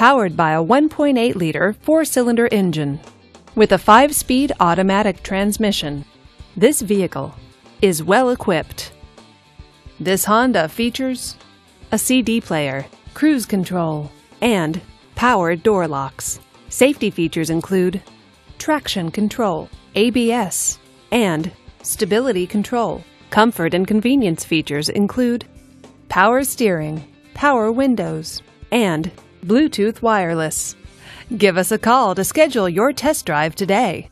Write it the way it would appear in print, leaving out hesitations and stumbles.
powered by a 1.8-liter four-cylinder engine. With a 5-speed automatic transmission, this vehicle is well equipped. This Honda features a CD player, cruise control, and power door locks. Safety features include traction control, ABS, and stability control. Comfort and convenience features include power steering, power windows, and Bluetooth wireless. Give us a call to schedule your test drive today.